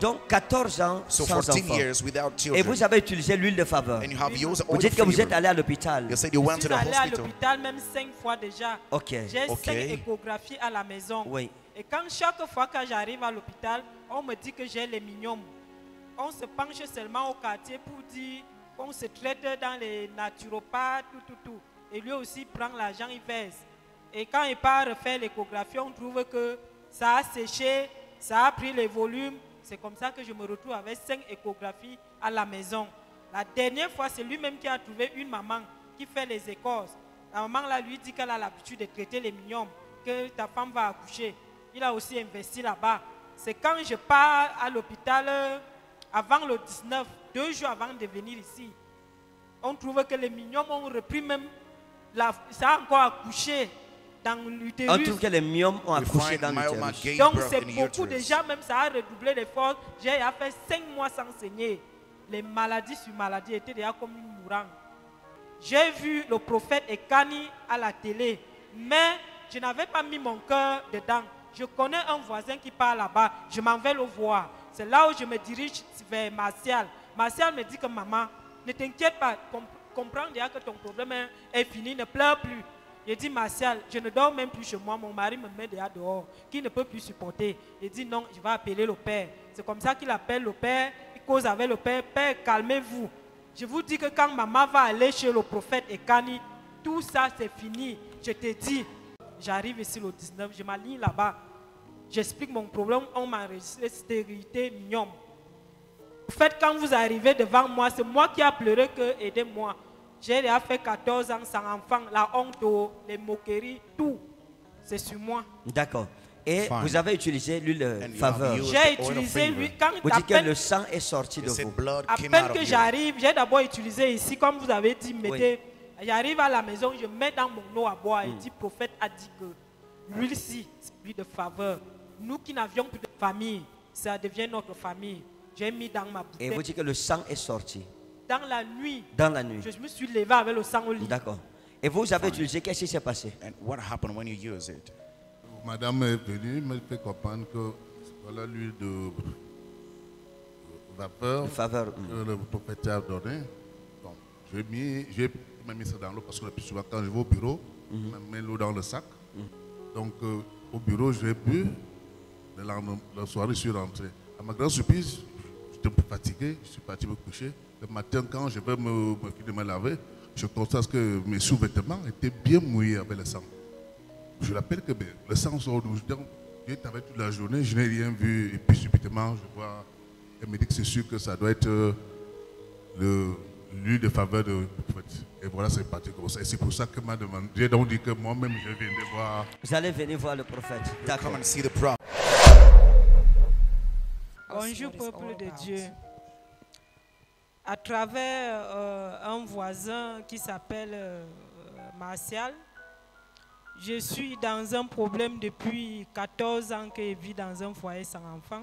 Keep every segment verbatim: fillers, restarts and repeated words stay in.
Donc quatorze ans so sans enfant. Years without children. Et vous avez utilisé l'huile de faveur. And you have used vous dites que vous êtes allé à l'hôpital. Je suis allé à l'hôpital même cinq fois déjà. Okay. J'ai okay. cinq échographies à la maison. Oui. Et quand chaque fois que j'arrive à l'hôpital, on me dit que j'ai les mignons. On se penche seulement au quartier pour dire qu'on se traite dans les naturopathes, tout, tout, tout. Et lui aussi prend l'argent, il verse. Et quand il part refaire l'échographie, on trouve que ça a séché, ça a pris les volumes. C'est comme ça que je me retrouve avec cinq échographies à la maison. La dernière fois, c'est lui-même qui a trouvé une maman qui fait les écorces. La maman là lui dit qu'elle a l'habitude de traiter les mignomes, que ta femme va accoucher. Il a aussi investi là-bas. C'est quand je pars à l'hôpital avant le dix-neuf, deux jours avant de venir ici, on trouve que les mignomes ont repris même, la, ça a encore accouché. Dans on trouve que les myomes ont accouché dans l'utérus. Donc c'est beaucoup déjà, même ça a redoublé les forces. J'ai fait cinq mois sans saigner. Les maladies sur maladies étaient déjà comme une mourante. J'ai vu le prophète Ekane à la télé, mais je n'avais pas mis mon cœur dedans. Je connais un voisin qui part là-bas, je m'en vais le voir. C'est là où je me dirige vers Martial. Martial me dit que maman, ne t'inquiète pas, comprends déjà que ton problème est fini, ne pleure plus. Il dit, Martial, je ne dors même plus chez moi, mon mari me met déjà dehors, qui ne peut plus supporter. Il dit, non, je vais appeler le père. C'est comme ça qu'il appelle le père, il cause avec le père, père, calmez-vous. Je vous dis que quand maman va aller chez le prophète Ekane, tout ça c'est fini. Je te dis, j'arrive ici le dix-neuf, je m'aligne là-bas. J'explique mon problème, on m'a enregistré stérilité, mignonne. En fait, quand vous arrivez devant moi, c'est moi qui a pleuré que aidez-moi. J'ai déjà fait quatorze ans sans enfant, la honte, les moqueries, tout, c'est sur moi. D'accord. Et Fine. Vous avez utilisé l'huile de faveur. J'ai utilisé l'huile. Vous dites que le sang est sorti de vous. À peine que j'arrive, j'ai d'abord utilisé ici, comme vous avez dit, mettez, oui. J'arrive à la maison, je mets dans mon eau à boire mm. et dit, prophète a dit que l'huile-ci, c'est l'huile de faveur. Nous qui n'avions plus de famille, ça devient notre famille. J'ai mis dans ma bouteille. Et vous dites que le sang est sorti. Dans la nuit. Dans la nuit. Je me suis levé avec le sang au lit. D'accord. Et vous avez utilisé, qu'est-ce qui s'est passé? And what happened when you use it? Madame est venue, mais je peux comprendre que voilà l'huile de vapeur que le prophète a donné. Donc, j'ai mis, j'ai mis ça dans l'eau parce que le plus souvent quand je vais au bureau, je mets l'eau dans le sac. Donc euh, au bureau, j'ai bu. La, la soirée, je suis rentré. À ma grande surprise, j'étais fatigué, je suis parti me coucher. Le matin, quand je vais me, me, me laver, je constate que mes sous-vêtements étaient bien mouillés avec le sang. Je rappelle que ben, le sang sort d'où je travaille toute la journée, je n'ai rien vu. Et puis, subitement, je vois, elle me dit que c'est sûr que ça doit être euh, l'huile de faveur de prophète. Et voilà, c'est parti comme ça. Et c'est pour ça que m'a demandé. J'ai donc dit que moi-même, je viens de voir. Vous allez venir voir le prophète. D'accord. Bonjour, peuple de Dieu. À travers euh, un voisin qui s'appelle euh, Martial, je suis dans un problème depuis quatorze ans que je vis dans un foyer sans enfant.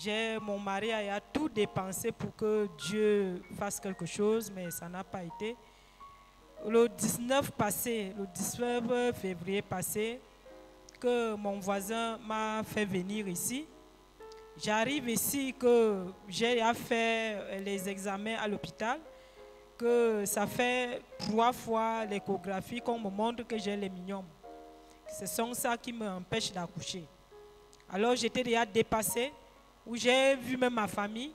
J'ai mon mari a tout dépensé pour que Dieu fasse quelque chose, mais ça n'a pas été. Le dix-neuf passé, le dix-neuf février passé, que mon voisin m'a fait venir ici. J'arrive ici que j'ai à faire les examens à l'hôpital, que ça fait trois fois l'échographie qu'on me montre que j'ai les mignomes. Ce sont ça qui m'empêche d'accoucher. Alors j'étais déjà dépassée, où j'ai vu même ma famille.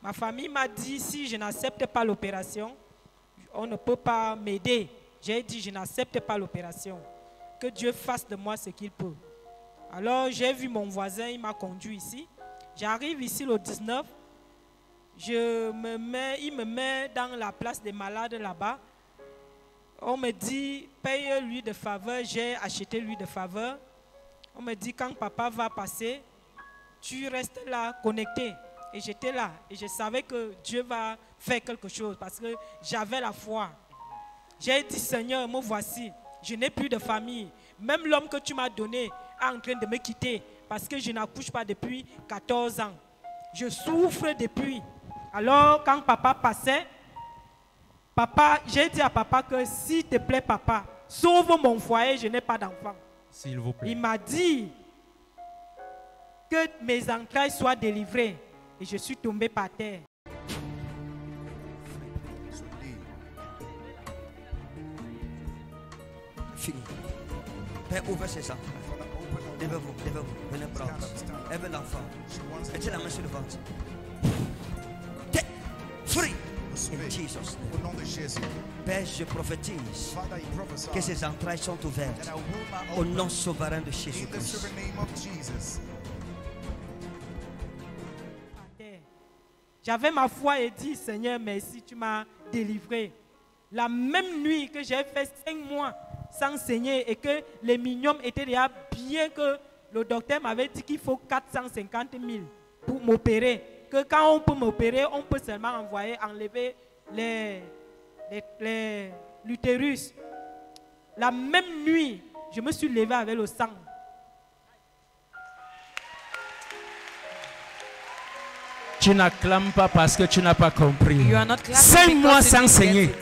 Ma famille m'a dit, si je n'accepte pas l'opération, on ne peut pas m'aider. J'ai dit, je n'accepte pas l'opération. Que Dieu fasse de moi ce qu'il peut. Alors j'ai vu mon voisin, il m'a conduit ici. J'arrive ici le dix-neuf, je me mets, il me met dans la place des malades là-bas. On me dit, paye-lui de faveur, j'ai acheté lui de faveur. On me dit, quand papa va passer, tu restes là, connecté. Et j'étais là, et je savais que Dieu va faire quelque chose, parce que j'avais la foi. J'ai dit, Seigneur, me voici, je n'ai plus de famille. Même l'homme que tu m'as donné est en train de me quitter. Parce que je n'accouche pas depuis quatorze ans. Je souffre depuis. Alors, quand papa passait, papa, j'ai dit à papa que s'il te plaît, papa, sauve mon foyer, je n'ai pas d'enfant. S'il vous plaît. Il m'a dit, que mes entrailles soient délivrées. Et je suis tombé par terre. Fini. Père, ouvrez ses enfants. Levez-vous, levez-vous. Venez prendre. Levez l'enfant. Mettez la main sur le ventre. Free. In Jesus' name. Père, je prophétise que ses entrailles sont ouvertes au nom souverain de Jésus-Christ. J'avais ma foi et dit, Seigneur, merci, tu m'as délivré. La même nuit que j'ai fait cinq mois sans saigner et que les mignons étaient déjà bien que le docteur m'avait dit qu'il faut quatre cent cinquante mille pour m'opérer. Que quand on peut m'opérer, on peut seulement envoyer, enlever les, les, les, l'utérus. La même nuit, je me suis levée avec le sang. Tu n'acclames pas parce que tu n'as pas compris. Cinq mois sans saigner.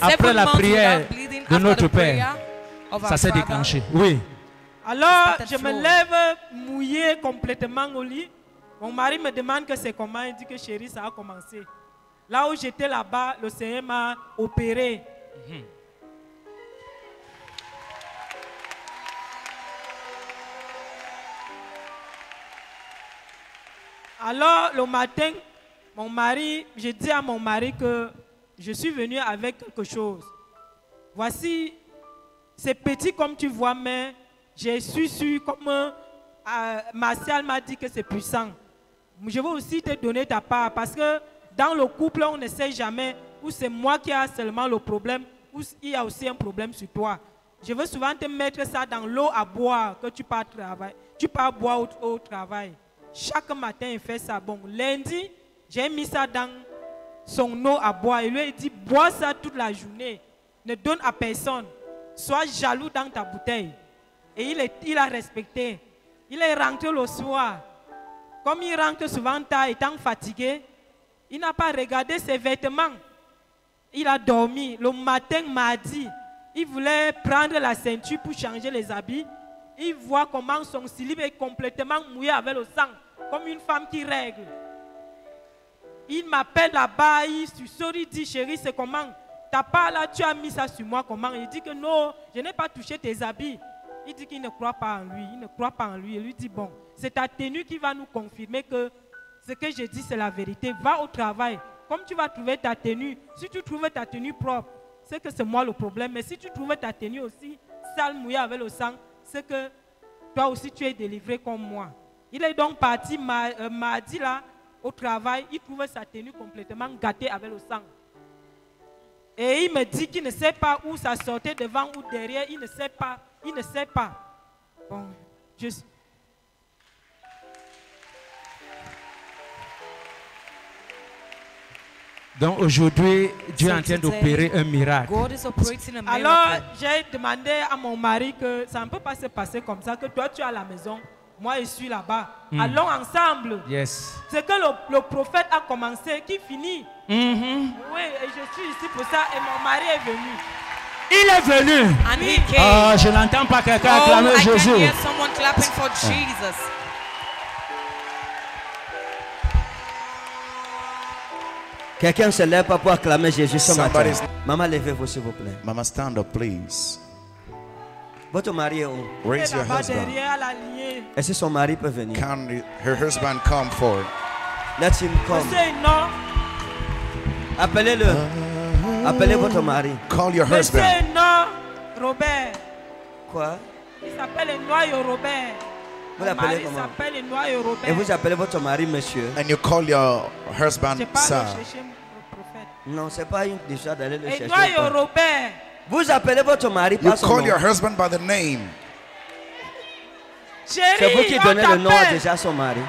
Après la prière de notre Père, ça s'est déclenché. Oui. Alors, je me lève mouillée complètement au lit. Mon mari me demande que c'est comment. Il dit que chérie, ça a commencé. Là où j'étais là-bas, le Seigneur m'a opéré. Mm-hmm. Alors, le matin, mon mari, je dis à mon mari que je suis venu avec quelque chose. Voici, c'est petit comme tu vois, mais je suis sûr, comme euh, Martial m'a dit que c'est puissant. Je veux aussi te donner ta part, parce que dans le couple, on ne sait jamais où c'est moi qui ai seulement le problème, où il y a aussi un problème sur toi. Je veux souvent te mettre ça dans l'eau à boire, que tu pars, travail, tu pars boire au, au travail. Chaque matin, il fait ça. Bon, lundi, j'ai mis ça dans son eau à boire. Il lui a dit, bois ça toute la journée. Ne donne à personne. Sois jaloux dans ta bouteille. Et il, est, il a respecté. Il est rentré le soir. Comme il rentre souvent tard, étant fatigué, il n'a pas regardé ses vêtements. Il a dormi. Le matin, mardi, il voulait prendre la ceinture pour changer les habits. Il voit comment son slip est complètement mouillé avec le sang, comme une femme qui règle. Il m'appelle là-bas, il sourit, il dit, chérie, c'est comment? Ta part là, tu as mis ça sur moi, comment? Il dit que non, je n'ai pas touché tes habits. Il dit qu'il ne croit pas en lui, il ne croit pas en lui. Il lui dit, bon, c'est ta tenue qui va nous confirmer que ce que je dis, c'est la vérité. Va au travail, comme tu vas trouver ta tenue. Si tu trouves ta tenue propre, c'est que c'est moi le problème. Mais si tu trouves ta tenue aussi sale, mouillée avec le sang, c'est que toi aussi tu es délivré comme moi. Il est donc parti mardi là au travail, il trouvait sa tenue complètement gâtée avec le sang. Et il me dit qu'il ne sait pas où ça sortait, devant ou derrière, il ne sait pas, il ne sait pas. Bon, je... Donc aujourd'hui, Dieu est en train d'opérer un miracle. Alors, j'ai demandé à mon mari que ça ne peut pas se passer comme ça, que toi tu es à la maison, moi je suis là-bas. Mm. Allons ensemble. Yes. C'est que le, le prophète a commencé, qui finit. Mm-hmm. Oui, et je suis ici pour ça, et mon mari est venu. Il est venu. And he came. Oh, je n'entends pas quelqu'un oh, acclamer I Jésus. Can hear someone clapping for Jesus. Quelqu'un se lève pas pour acclamer Jésus ce matin. Maman, levez-vous s'il vous plaît. Maman, stand up, please. Votre mari est où? Raise your husband. Est-ce que son mari peut venir? Can her husband come forward? Let him come. Appelez-le. Appelez votre mari. Call your husband. Monsieur non, Robert. Quoi? Il s'appelle Noyo Robert. Vous l'appelez comment? Et vous appelez votre mari monsieur. And you call your husband sir. Non, c'est pas une déjà d'aller le chercher. Robert. Vous appelez votre mari par son nom. You call your husband by the name. C'est vous qui donnez le nom déjà à son mari.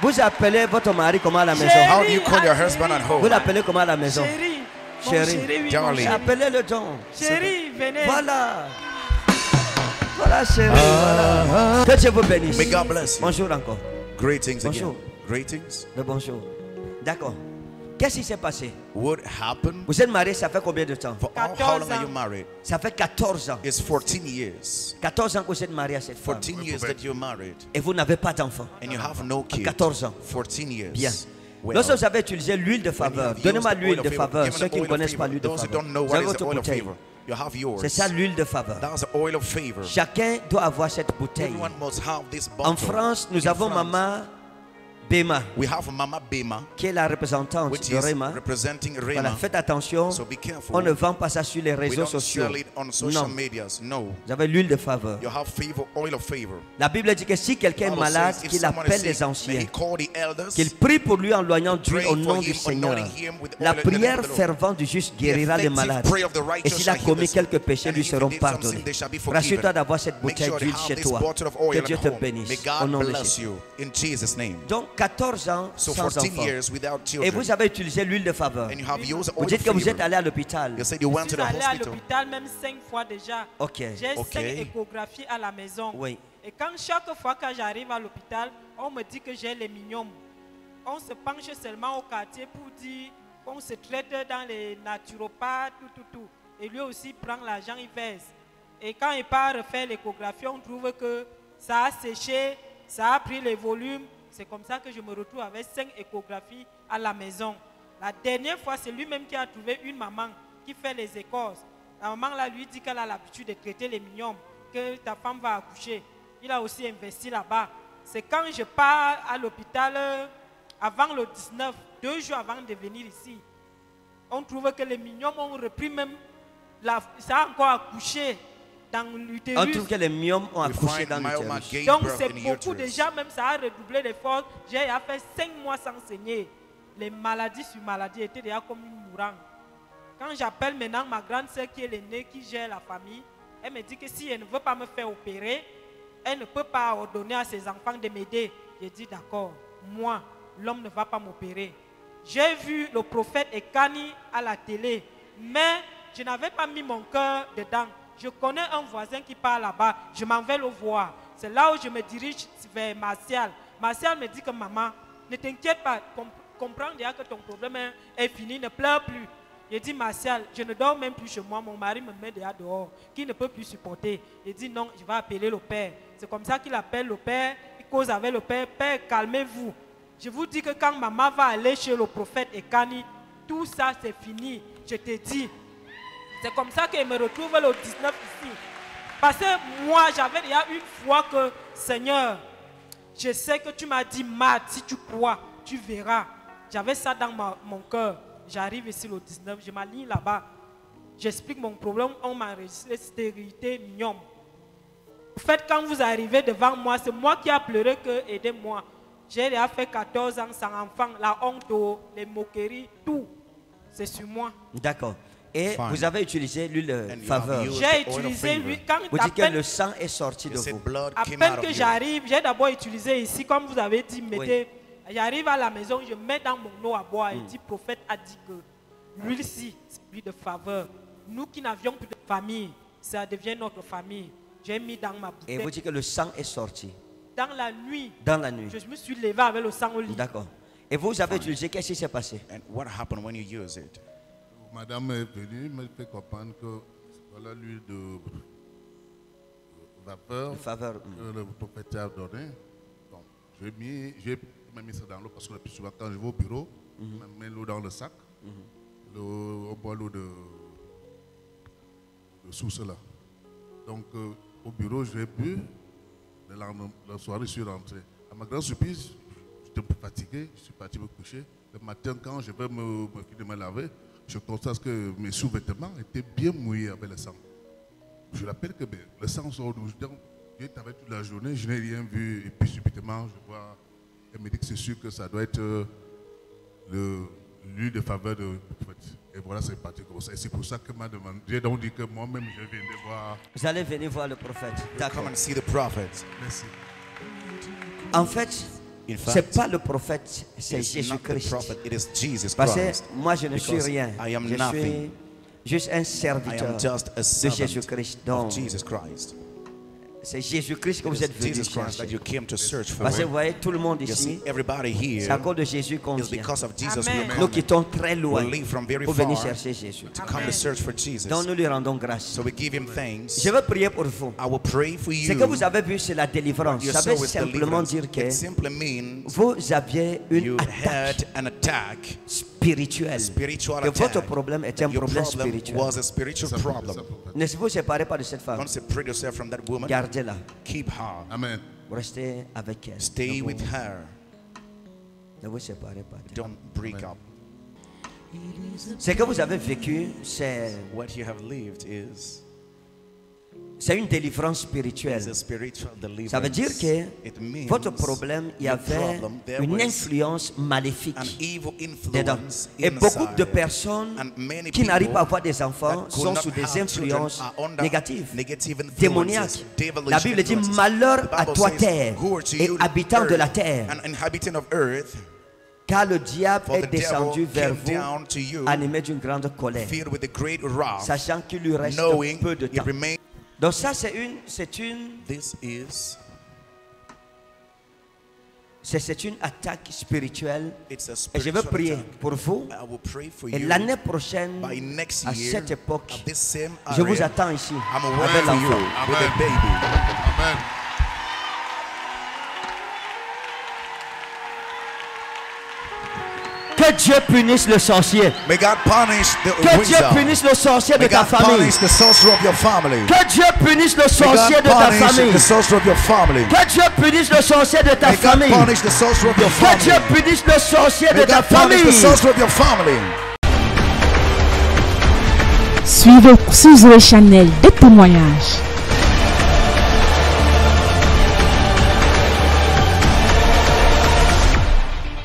Vous appelez votre mari comment à la maison? How do you call your husband at home? Vous l'appelez comment à la maison? Chérie. Chérie. Appelez le don. Chérie, venez. Voilà. Voilà, chérie, ah, voilà. Que Dieu vous bénisse. May God bless you. Bonjour encore. Greetings bonjour. Again. Greetings. Le bonjour. D'accord. Qu'est-ce qui s'est passé? What happened? Vous êtes marié, ça fait combien de temps? For how, how long are you married? Ça fait quatorze ans. It's fourteen years. quatorze ans que vous êtes marié à cette femme. fourteen years that you're married. Et vous n'avez pas d'enfant. And you have no kids. quatorze ans. fourteen years. Bien. Well, lorsque vous avez utilisé l'huile de faveur, donnez-moi l'huile de faveur. Ceux qui ne connaissent pas l'huile de faveur, vous avez votre bouteille. C'est ça l'huile de faveur. Chacun doit avoir cette bouteille. En France, nous avons Maman Bema, we have Mama Bema, qui est la représentante de Rema. Voilà, faites attention, so on ne vend pas ça sur les réseaux sociaux. Non. No. Vous avez l'huile de faveur. You have favor, oil of favor. La Bible dit que si quelqu'un est malade, qu'il appelle les anciens, qu'il prie pour lui en loignant Dieu au nom du Seigneur. La prière fervente du juste guérira les malades. Et s'il a commis quelques péchés, lui seront pardonnés. Rassure-toi d'avoir cette bouteille d'huile chez toi. Que Dieu te bénisse. Au nom de Jésus. Donc, quatorze ans so sans enfant. Years without children. Et vous avez utilisé l'huile de faveur. Vous dites que vous êtes allé à l'hôpital. Je suis allé à l'hôpital même cinq fois déjà. Okay. J'ai cinq okay. échographies à la maison. Oui. Et quand chaque fois que j'arrive à l'hôpital, on me dit que j'ai les mignons. On se penche seulement au quartier pour dire qu'on se traite dans les naturopathes, tout, tout, tout. Et lui aussi prend l'argent, il verse. Et quand il part refaire l'échographie, on trouve que ça a séché, ça a pris les volumes. C'est comme ça que je me retrouve avec cinq échographies à la maison. La dernière fois, c'est lui-même qui a trouvé une maman qui fait les écorces. La maman là lui dit qu'elle a l'habitude de traiter les mignons, que ta femme va accoucher. Il a aussi investi là-bas. C'est quand je pars à l'hôpital avant le dix-neuf, deux jours avant de venir ici, on trouve que les mignons ont repris même, la, ça a encore accouché. Dans l'utérus. On trouve que les myomes ont accouché dans l'utérus. Donc c'est beaucoup déjà, même ça a redoublé les forces. J'ai fait cinq mois sans saigner. Les maladies sur maladies étaient déjà comme une mourangue. Quand j'appelle maintenant ma grande soeur qui est l'aînée, qui gère la famille, elle me dit que si elle ne veut pas me faire opérer, elle ne peut pas ordonner à ses enfants de m'aider. J'ai dit d'accord, moi, l'homme ne va pas m'opérer. J'ai vu le prophète Ekane à la télé, mais je n'avais pas mis mon cœur dedans. Je connais un voisin qui part là-bas. Je m'en vais le voir. C'est là où je me dirige vers Martial. Martial me dit que maman, ne t'inquiète pas. Comprends déjà que ton problème est fini. Ne pleure plus. Il dit Martial, je ne dors même plus chez moi. Mon mari me met déjà dehors. Qui ne peut plus supporter. Il dit non, je vais appeler le père. C'est comme ça qu'il appelle le père. Il cause avec le père. Père, calmez-vous. Je vous dis que quand maman va aller chez le prophète Ekane, tout ça c'est fini. Je te dis. C'est comme ça qu'il me retrouve le dix-neuf ici. Parce que moi, j'avais déjà une fois que, Seigneur, je sais que tu m'as dit, Matt, si tu crois, tu verras. J'avais ça dans ma, mon cœur. J'arrive ici le dix-neuf, je m'aligne là-bas. J'explique mon problème, on m'enregistre stérilité, mignon. En fait, quand vous arrivez devant moi, c'est moi qui a pleuré que, aidez-moi. J'ai déjà fait quatorze ans sans enfant, la honte, les moqueries, tout. C'est sur moi. D'accord. Et Fine. Vous avez utilisé l'huile de faveur. J'ai utilisé l'huile. Vous dites que le sang est sorti de vous. À peine que j'arrive, j'ai d'abord utilisé ici, comme vous avez dit, mettez. Oui. J'arrive à la maison, je mets dans mon eau à boire. Mm. Il dit, prophète a dit que l'huile-ci, c'est l'huile de faveur. Nous qui n'avions plus de famille, ça devient notre famille. J'ai mis dans ma bouteille. Et vous dites que le sang est sorti. Dans la nuit. Dans la nuit. Je me suis levé avec le sang au lit. D'accord. Et vous avez Fine. Utilisé, qu'est-ce qui s'est passé? And what happened when you use it? Madame est venue, mais elle peut comprendre que voilà l'huile de vapeur que le prophète a donné. Donc, j'ai mis, j'ai mis ça dans l'eau parce que le plus souvent, quand je vais au bureau, je mm-hmm. mets l'eau dans le sac. Mm-hmm. l'eau, on boit l'eau de, de source là. Donc, euh, au bureau, j'ai bu. Le lendemain, la soirée, je suis rentré. À ma grande surprise, j'étais fatigué, je suis parti me coucher. Le matin, quand je vais me, me, me laver, je constate que mes sous-vêtements étaient bien mouillés avec le sang. Je rappelle que ben, le sang sort d'où je travaille toute la journée, je n'ai rien vu. Et puis, subitement, je vois, elle me dit que c'est sûr que ça doit être euh, l'huile de faveur de prophète. Et voilà, c'est parti comme ça. Et c'est pour ça que m'a demandé. J'ai donc dit que moi-même, je viens de voir. Vous allez venir voir le prophète. D'accord. Merci. En fait, ce n'est pas le prophète, c'est Jésus-Christ. Parce que moi, je ne suis rien. Je suis juste un serviteur de Jésus-Christ. Donc, C'est Jésus-Christ que vous êtes venu chercher. Parce que vous voyez, tout le monde ici, c'est à cause de Jésus qu'on vient. Nous quittons très loin pour venir chercher Jésus. Donc nous lui rendons grâce. Je veux prier pour vous. Ce que vous avez vu, c'est la délivrance. Ça veut simplement dire que vous aviez une attaque spirituelle. Que votre problème était un problème spirituel. Ne vous séparez pas de cette femme. Gardez-la. Amen. Restez avec elle. Stay with her. Ne vous séparez pas. Don't break up. Ce que vous avez vécu, c'est what you have lived is c'est une délivrance spirituelle. Ça veut dire que votre problème, il y avait une influence maléfique dedans. Et beaucoup de personnes qui n'arrivent pas à avoir des enfants sont sous des influences négatives, démoniaques. La Bible dit malheur à toi terre et habitant de la terre, car le diable est descendu vers vous animé d'une grande colère, sachant qu'il lui reste peu de temps. Donc ça c'est une, c'est une, c'est une attaque spirituelle. Et je veux prier pour vous. Et l'année prochaine, à cette époque, je vous attends ici avec l'enfant. Amen. Que Dieu punisse le sorcier. May God punish the que Dieu punisse le sorcier de ta famille. Que Dieu punisse le sorcier de ta famille. Que Dieu punisse le sorcier de ta famille. Que Dieu punisse le sorcier de ta famille. Suivez Suzo Channel de témoignages.